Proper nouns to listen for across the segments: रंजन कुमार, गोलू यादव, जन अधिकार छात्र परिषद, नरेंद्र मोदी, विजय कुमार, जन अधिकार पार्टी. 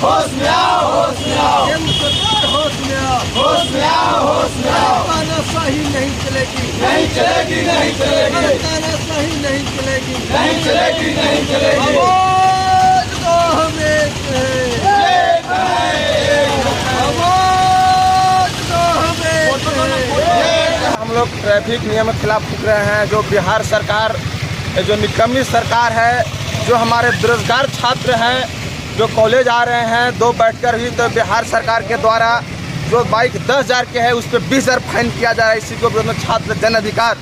होश में आओ, होश में आओ, होश में आओ, होश में आओ, होश में आओ। मर्दानाशाही नहीं चलेगी, नहीं चलेगी, नहीं चलेगी। मर्दानाशाही नहीं चलेगी, नहीं चलेगी, नहीं चलेगी। आवाज दो हमें, आवाज दो हमें। हम लोग ट्रैफिक नियम के खिलाफ फूक रहे हैं। जो बिहार सरकार, जो निकम्मी सरकार है, जो हमारे बेरोजगार छात्र हैं जो कॉलेज आ रहे हैं दो बैठकर ही, तो बिहार सरकार के द्वारा जो बाइक 10,000 के है उस पर 20,000 फाइन किया जा रहा है। इसी को विरोध छात्र जन अधिकार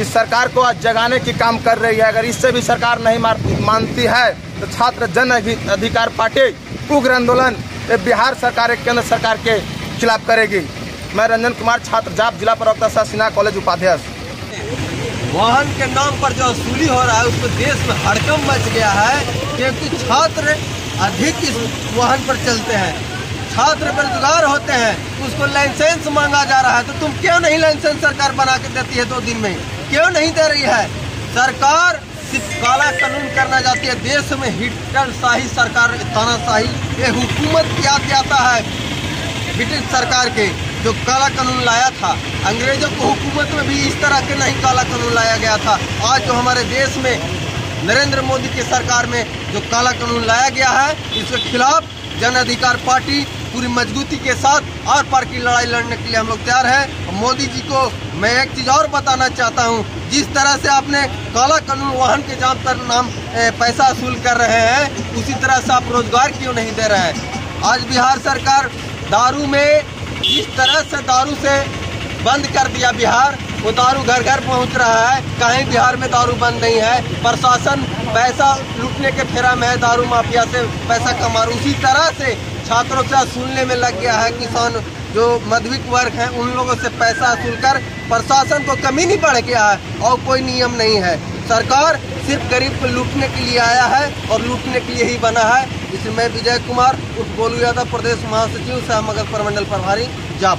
इस सरकार को आज जगाने की काम कर रही है। अगर इससे भी सरकार नहीं मानती है तो छात्र जन अधिकार पार्टी उग्र आंदोलन बिहार सरकार एक केंद्र सरकार के खिलाफ करेगी। मैं रंजन कुमार, छात्र जाप, जिला प्रवक्ता सह सिन्हा कॉलेज उपाध्यक्ष। वाहन के नाम पर जो वसूली हो रहा है उसको देश में हड़कंप मच गया है, क्योंकि छात्र अधिक इस वाहन पर चलते हैं। छात्र बेरोजगार होते हैं, उसको लाइसेंस मांगा जा रहा है। तो तुम क्यों नहीं लाइसेंस सरकार बना के देती है 2 दिन में, क्यों नहीं दे रही है सरकार? सिर्फ काला कानून करना चाहती है। देश में हिटर शाही सरकार, तानाशाही ये हुकूमत की याद आता है ब्रिटिश सरकार के, जो काला कानून लाया था। अंग्रेजों को हुकूमत में भी इस तरह के नहीं काला कानून लाया गया था। आज जो हमारे देश में नरेंद्र मोदी की सरकार में जो काला कानून लाया गया है, इसके खिलाफ जन अधिकार पार्टी पूरी मजबूती के साथ आर पार की लड़ाई लड़ने के लिए हम लोग तैयार हैं। मोदी जी को मैं एक चीज़ और बताना चाहता हूँ, जिस तरह से आपने काला कानून वाहन के जाम पर नाम पैसा वसूल कर रहे हैं, उसी तरह से आप रोजगार क्यों नहीं दे रहे हैं? आज बिहार सरकार दारू में जिस तरह से दारू से बंद कर दिया बिहार, वो दारू घर घर पहुंच रहा है। कहीं बिहार में दारू बंद नहीं है। प्रशासन पैसा लूटने के फेरा में है, दारू माफिया से पैसा कमा रहा। उसी तरह से छात्रों से वसूलने में लग गया है। किसान जो मध्यवित्त वर्ग हैं उन लोगों से पैसा वसूल कर प्रशासन को कमी नहीं पड़ गया है और कोई नियम नहीं है। सरकार सिर्फ गरीब को लूटने के लिए आया है और लूटने के लिए ही बना है। इसमें मैं विजय कुमार उर्फ गोलू यादव, प्रदेश महासचिव सह मगध प्रमंडल प्रभारी जाप।